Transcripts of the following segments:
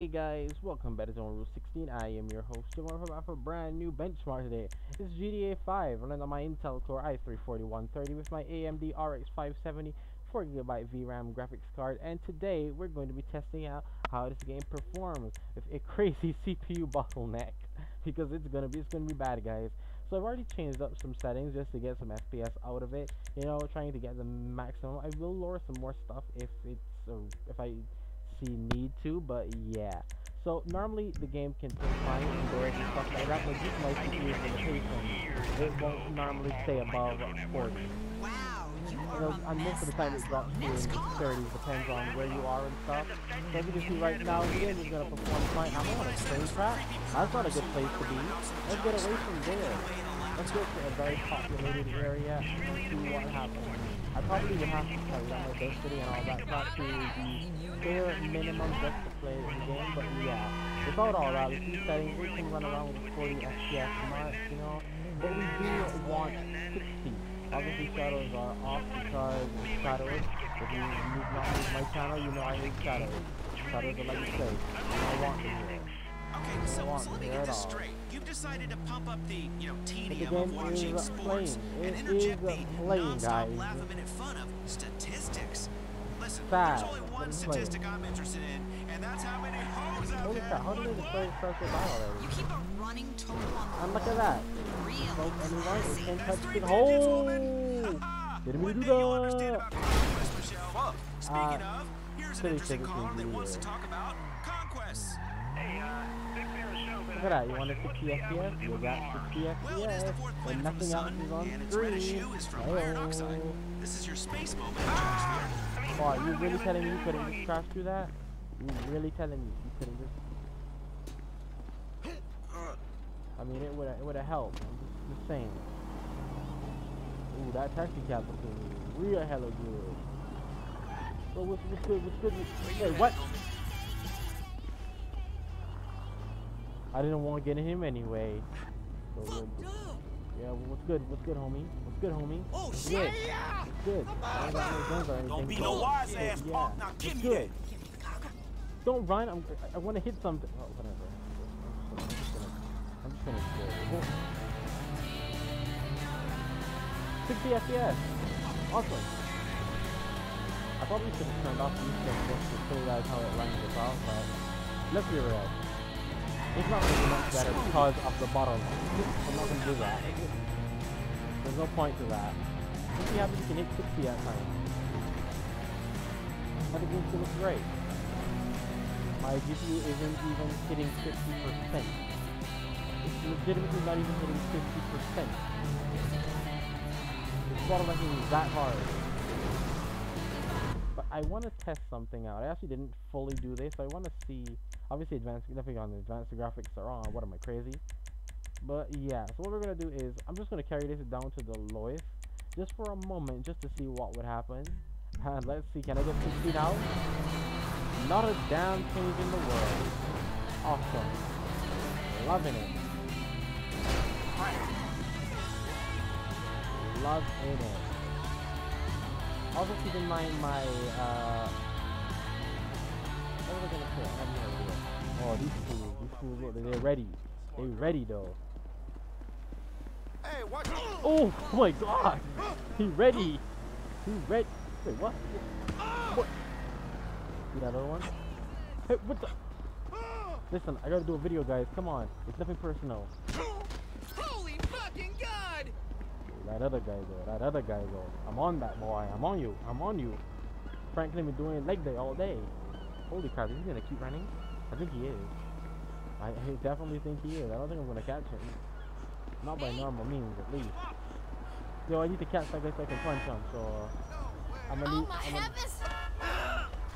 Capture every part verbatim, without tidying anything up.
Hey guys, welcome back to jevonrulez sixteen. I am your host, Jevon, for a brand new benchmark today. This is G T A five, running on my Intel Core i three forty-one thirty with my A M D R X five seventy four gigabyte V RAM graphics card, and today we're going to be testing out how this game performs with a crazy C P U bottleneck, because it's gonna be it's gonna be bad, guys. So I've already changed up some settings just to get some F P S out of it, you know, trying to get the maximum. I will lower some more stuff if it's uh, if I need to, but yeah. So normally the game can take fine storage and stuff like that, but just my C P U limitation, it won't normally stay above forty. Wow, you are and most of the time it drops to thirties, depends on where you are and stuff. So as you can see right now, the game is gonna perform fine. I'm on a train track. That's not a good place to be. Let's get away from there. Let's go to a very populated area and see what happens. I probably would have to play down my Destiny and all that crap to the bare minimum just to play the game, but yeah, without all that, with these settings, we can run around with forty F P S mark, you know, but we do want sixty. Obviously, shadows are off because shadows, if you move not with my channel, you know I hate shadows. Shadows are like a place, and I want them here. Okay, so, so let me get this straight. You've decided to pump up the, you know, tedium of watching sports and interject the non-stop laugh-a-minute fun of statistics. Listen, there's only one statistic I'm interested in, and that's how many hoes I've had. You keep a running total on the wall. And look at that. Didn't we do that? Speaking of, here's an interesting caller that wants to talk about conquests. Hey, uh... look at that, you want a sixty F P S, you got sixty F P S, and nothing else is on screen. Oh. This is your space moment. Oh, are you really telling me you couldn't just crash through that? You really telling me you couldn't just... I mean, it would it would have helped. I'm just saying. Ooh, that taxi cab was real hella good. So what's, what's good, what's good, what's good? Hey, what? I didn't want to get him anyway. So no. Yeah, what's good? What's good, homie? What's good, homie? Oh shit! Yeah. What's good? I don't got no guns or anything. Don't be no wise ass punk. Now give me that. Don't run. I'm, I, I want to hit something. Oh, whatever. I'm just gonna. sixty F P S. Awesome. I probably should have turned off these things to show you guys how it runs without, but let's be real. It's not really much better because of the bottleneck. I'm not going to do that. There's no point to that. If you have it, you can hit sixty at times. But the game still looks great. My G P U isn't even hitting fifty percent. It's legitimately not even hitting fifty percent. This bottlenecking is that hard. But I want to test something out. I actually didn't fully do this. So I want to see... Obviously, advanced graphics on advanced graphics are on. What am I, crazy? But yeah, so what we're gonna do is I'm just gonna carry this down to the lowest just for a moment, just to see what would happen. And let's see, can I get sixteen out? Not a damn change in the world. Awesome, loving it. Loving it. Also keep in mind my. Uh, What am I gonna say? I have no idea. Oh, these fools, these fools, look, they're ready. They're ready, though. Hey, watch out! Oh my god! He ready! He ready! Wait, what? What? See that other one? Hey, what the? Listen, I gotta do a video, guys. Come on. It's nothing personal. Holy fucking god! That other guy, though. That other guy, though. I'm on that boy. I'm on you. I'm on you. Frankly, been doing leg day all day. Holy crap, is he gonna keep running? I think he is. I, I definitely think he is. I don't think I'm gonna catch him. Not by normal means, at least. Yo, I need to catch that guy so I can punch him, so... I'm gonna need... I'm gonna...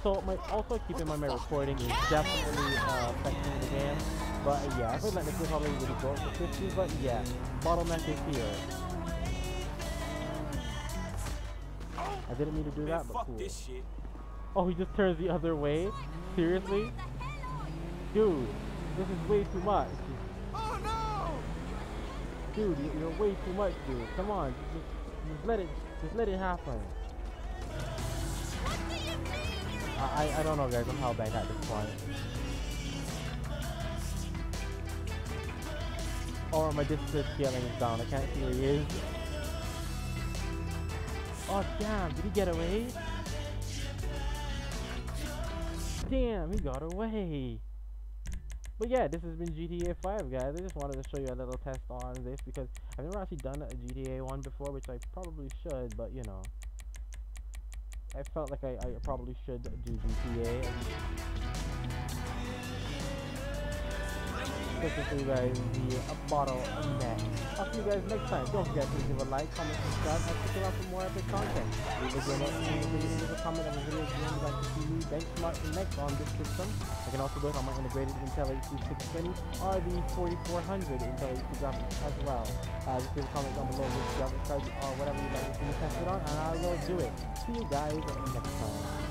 So, my, also keep in mind my recording is definitely uh, affecting the game. But yeah, I feel like this is probably really go for fifty, but yeah. Bottleneck is here. I didn't mean to do that, but cool. Oh, he just turns the other way? Seriously? Dude, this is way too much. Oh no! Dude, you're way too much, dude. Come on, just, just let it, just let it happen. What do you mean? I, I don't know, guys. I'm hell bent at this point. or my display scaling is down. I can't see where he is. Oh damn, did he get away? Damn, he got away. But yeah, this has been G T A five, guys. I just wanted to show you a little test on this because I've never actually done a G T A one before, which I probably should, but you know, I felt like I, I probably should do G T A. This is for you guys, the bottle neck. I'll see you guys next time. Don't forget to give a like, comment, subscribe, and check out for more epic content. Leave a game, leave a comment on the video if you would like to see me benchmark next on this system. I can also work on my integrated Intel H D six twenty or the forty-four hundred Intel H D graphics as well. Uh, just leave a comment down below with graphics cards or whatever you'd like to see me test it on, and I will do it. See you guys next time.